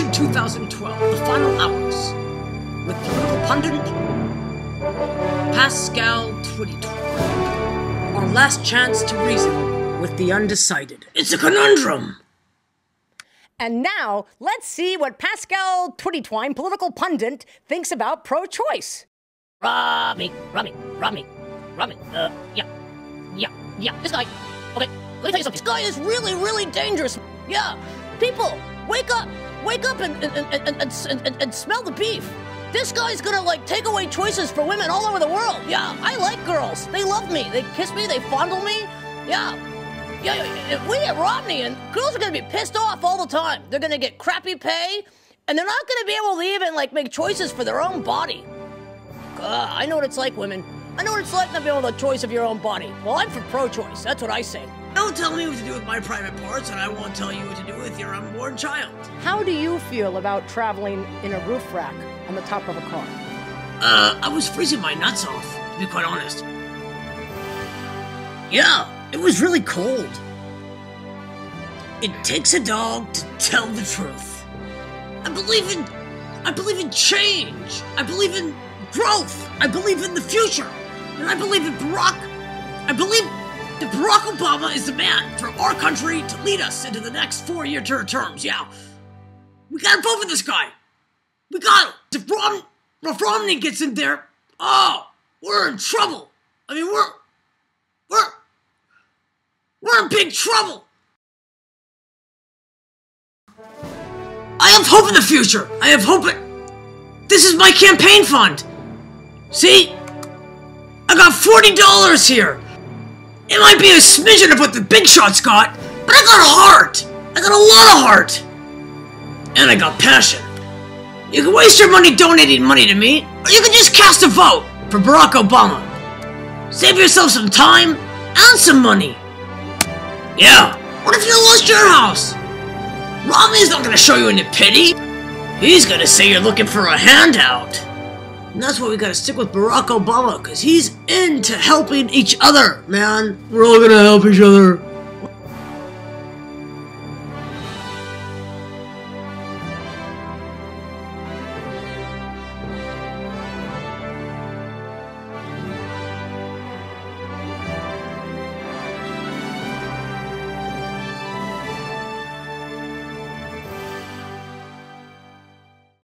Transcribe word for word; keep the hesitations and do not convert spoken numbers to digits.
Election twenty twelve, The Final Hours, with political pundit Pascal Twitty Twine. Our last chance to reason with the undecided. It's a conundrum! And now, let's see what Pascal Twitty Twine, political pundit, thinks about pro-choice. Rummy, rummy, rummy, rummy, uh, yeah, yeah, yeah, this guy, okay, let me tell you something, this guy is really, really dangerous, yeah, people, wake up, wake up and, and, and, and, and, and smell the beef, this guy's gonna, like, take away choices for women all over the world, yeah, I like girls, they love me, they kiss me, they fondle me, yeah, yeah, if we get Romney, and girls are gonna be pissed off all the time, they're gonna get crappy pay, and they're not gonna be able to even, like, make choices for their own body. Uh, I know what it's like, women. I know what it's like not being able to the choice of your own body. Well, I'm for pro-choice. That's what I say. Don't tell me what to do with my private parts, and I won't tell you what to do with your unborn child. How do you feel about traveling in a roof rack on the top of a car? Uh, I was freezing my nuts off, to be quite honest. Yeah, it was really cold. It takes a dog to tell the truth. I believe in... I believe in change. I believe in... growth! I believe in the future! And I believe in Barack... I believe that Barack Obama is the man for our country to lead us into the next four-year terms, yeah. We gotta vote for this guy! We got him! If, Rom, if Romney gets in there, oh, we're in trouble! I mean, we're... We're... We're in big trouble! I have hope in the future! I have hope in... This is my campaign fund! See? I got forty dollars here! It might be a smidgen of what the big shots got, but I got a heart! I got a lot of heart! And I got passion. You can waste your money donating money to me, or you can just cast a vote for Barack Obama. Save yourself some time and some money. Yeah, what if you lost your house? Romney's not gonna show you any pity. He's gonna say you're looking for a handout. And that's why we gotta stick with Barack Obama, because he's into helping each other, man. We're all gonna help each other.